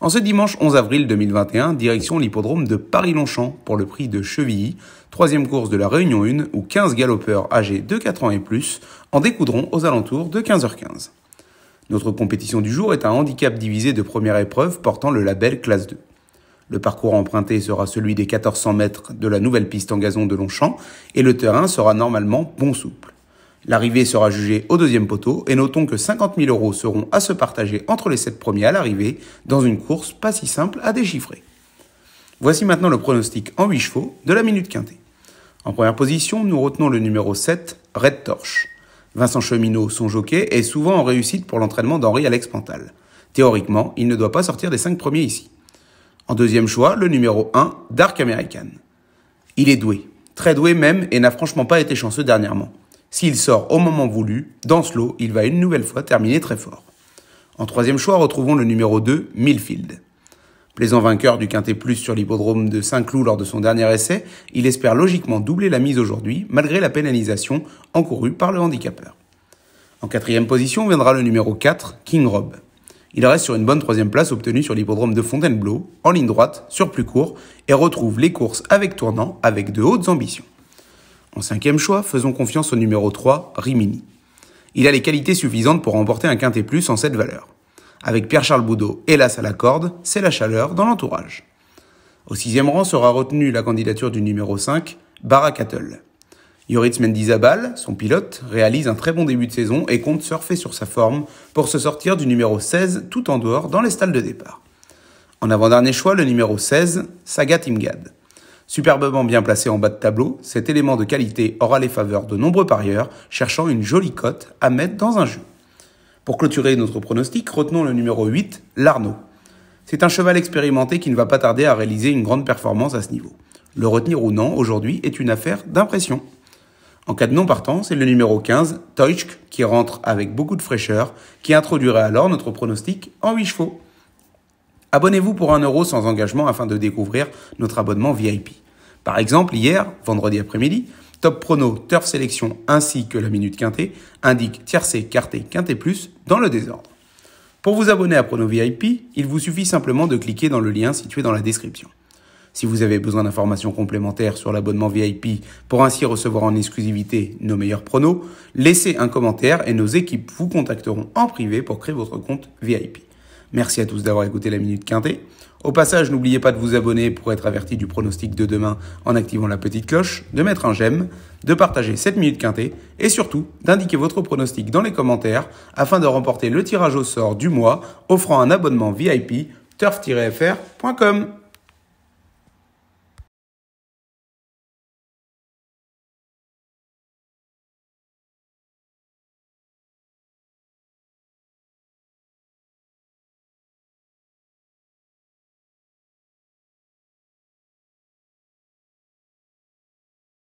En ce dimanche 11 avril 2021, direction l'hippodrome de Paris-Longchamp pour le prix de Chevilly, troisième course de la Réunion 1 où 15 galopeurs âgés de 4 ans et plus en découdront aux alentours de 15h15. Notre compétition du jour est un handicap divisé de première épreuve portant le label classe 2. Le parcours emprunté sera celui des 1400 mètres de la nouvelle piste en gazon de Longchamp et le terrain sera normalement bon souple. L'arrivée sera jugée au deuxième poteau et notons que 50 000 € seront à se partager entre les 7 premiers à l'arrivée dans une course pas si simple à déchiffrer. Voici maintenant le pronostic en 8 chevaux de la Minute Quinté. En première position, nous retenons le numéro 7, Red Torch. Vincent Cheminot, son jockey, est souvent en réussite pour l'entraînement d'Henri-Alex Pantal. Théoriquement, il ne doit pas sortir des 5 premiers ici. En deuxième choix, le numéro 1, Dark American. Il est doué, très doué même, et n'a franchement pas été chanceux dernièrement. S'il sort au moment voulu, dans ce lot, il va une nouvelle fois terminer très fort. En troisième choix, retrouvons le numéro 2, Millfield. Plaisant vainqueur du Quinté+ sur l'hippodrome de Saint-Cloud lors de son dernier essai, il espère logiquement doubler la mise aujourd'hui, malgré la pénalisation encourue par le handicapeur. En quatrième position viendra le numéro 4, King Rob. Il reste sur une bonne troisième place obtenue sur l'hippodrome de Fontainebleau, en ligne droite, sur plus court, et retrouve les courses avec tournant, avec de hautes ambitions. En cinquième choix, faisons confiance au numéro 3, Rimini. Il a les qualités suffisantes pour remporter un Quinté+ en cette valeur. Avec Pierre-Charles Boudot, hélas à la corde, c'est la chaleur dans l'entourage. Au sixième rang sera retenue la candidature du numéro 5, Barakatel. Yoritz Mendizabal, son pilote, réalise un très bon début de saison et compte surfer sur sa forme pour se sortir du numéro 16 tout en dehors dans les stalles de départ. En avant-dernier choix, le numéro 16, Saga Timgad. Superbement bien placé en bas de tableau, cet élément de qualité aura les faveurs de nombreux parieurs cherchant une jolie cote à mettre dans un jeu. Pour clôturer notre pronostic, retenons le numéro 8, l'Arnaud. C'est un cheval expérimenté qui ne va pas tarder à réaliser une grande performance à ce niveau. Le retenir ou non, aujourd'hui, est une affaire d'impression. En cas de non partant, c'est le numéro 15, Teutschk, qui rentre avec beaucoup de fraîcheur, qui introduirait alors notre pronostic en 8 chevaux. Abonnez-vous pour 1 € sans engagement afin de découvrir notre abonnement VIP. Par exemple, hier, vendredi après-midi, Top Prono, Turf Sélection ainsi que la Minute Quinté indiquent tiercé, quarté, Quinté+, dans le désordre. Pour vous abonner à Prono VIP, il vous suffit simplement de cliquer dans le lien situé dans la description. Si vous avez besoin d'informations complémentaires sur l'abonnement VIP pour ainsi recevoir en exclusivité nos meilleurs pronos, laissez un commentaire et nos équipes vous contacteront en privé pour créer votre compte VIP. Merci à tous d'avoir écouté la Minute Quinté. Au passage, n'oubliez pas de vous abonner pour être averti du pronostic de demain en activant la petite cloche, de mettre un j'aime, de partager cette Minute Quinté et surtout d'indiquer votre pronostic dans les commentaires afin de remporter le tirage au sort du mois offrant un abonnement VIP turf-fr.com.